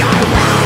your way.